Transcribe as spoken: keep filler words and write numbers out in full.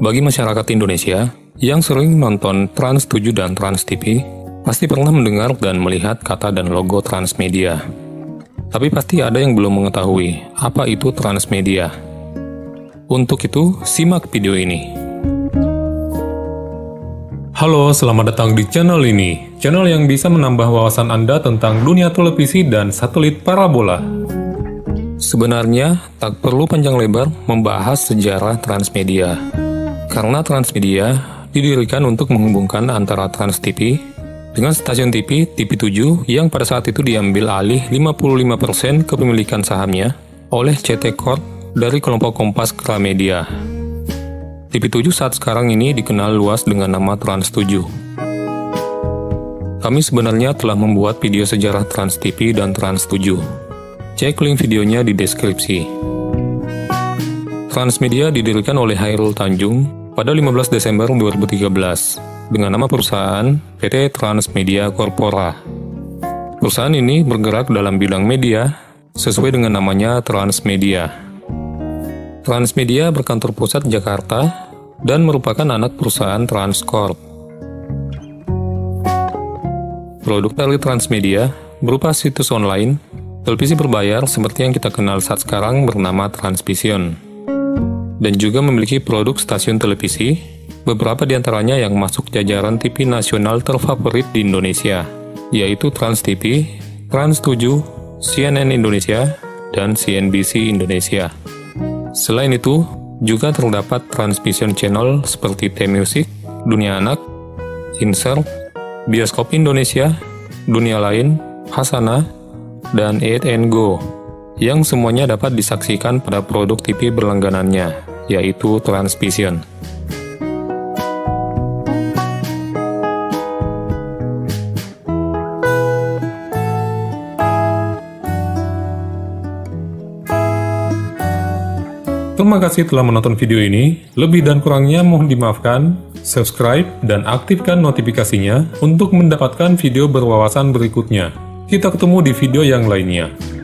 Bagi masyarakat Indonesia yang sering nonton Trans tujuh dan Trans T V, pasti pernah mendengar dan melihat kata dan logo Transmedia. Tapi pasti ada yang belum mengetahui apa itu Transmedia. Untuk itu, simak video ini. Halo, selamat datang di channel ini. Channel yang bisa menambah wawasan Anda tentang dunia televisi dan satelit parabola. Sebenarnya, tak perlu panjang lebar membahas sejarah Transmedia. Karena Transmedia didirikan untuk menghubungkan antara Trans T V dengan stasiun T V T V tujuh yang pada saat itu diambil alih lima puluh lima persen kepemilikan sahamnya oleh C T Corp dari kelompok Kompas Gramedia. T V tujuh saat sekarang ini dikenal luas dengan nama Trans tujuh. Kami sebenarnya telah membuat video sejarah Trans T V dan Trans tujuh. Cek link videonya di deskripsi. Transmedia didirikan oleh Chairul Tanjung pada lima belas Desember dua ribu tiga belas dengan nama perusahaan P T Transmedia Corpora. Perusahaan ini bergerak dalam bidang media sesuai dengan namanya Transmedia. Transmedia berkantor pusat Jakarta dan merupakan anak perusahaan Transcorp. Produk dari Transmedia berupa situs online televisi berbayar seperti yang kita kenal saat sekarang bernama Transvision, dan juga memiliki produk stasiun televisi, beberapa diantaranya yang masuk jajaran T V nasional terfavorit di Indonesia, yaitu Trans T V, Trans tujuh, C N N Indonesia, dan C N B C Indonesia. Selain itu, juga terdapat Transvision channel seperti T-Music, Dunia Anak, Insel, Bioskop Indonesia, Dunia Lain, Hasana, dan delapan and go, yang semuanya dapat disaksikan pada produk T V berlangganannya, yaitu Transvision. Terima kasih telah menonton video ini. Lebih dan kurangnya mohon dimaafkan. Subscribe dan aktifkan notifikasinya untuk mendapatkan video berwawasan berikutnya. Kita ketemu di video yang lainnya.